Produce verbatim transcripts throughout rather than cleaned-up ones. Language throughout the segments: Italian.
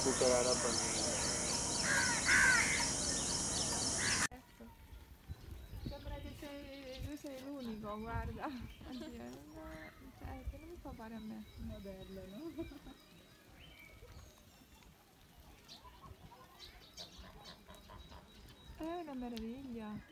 scooter era bandito. Ecco. Sembra che sei, tu sei l'unico, guarda. Anzi, no, cioè, che non mi fa fare a me un modello, no? È una meraviglia.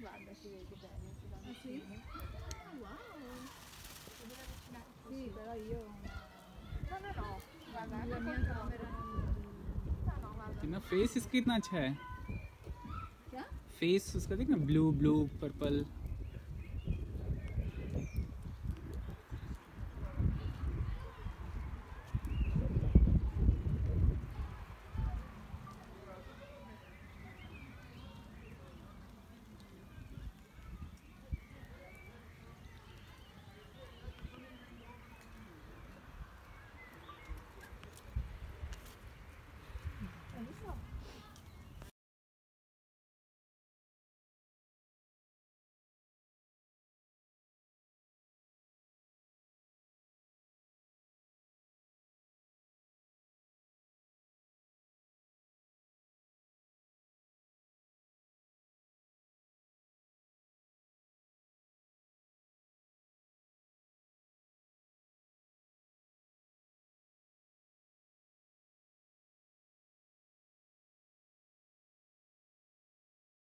Guarda, si vede bene, si dà. Ah, sì? Ah, wow! Sì, però io... No, no, no, guarda, la, la mia camera... camera... No, no, guarda. Kitna face iska itna acha hai. Kya? Face uska dekhna, blue, blue, purple.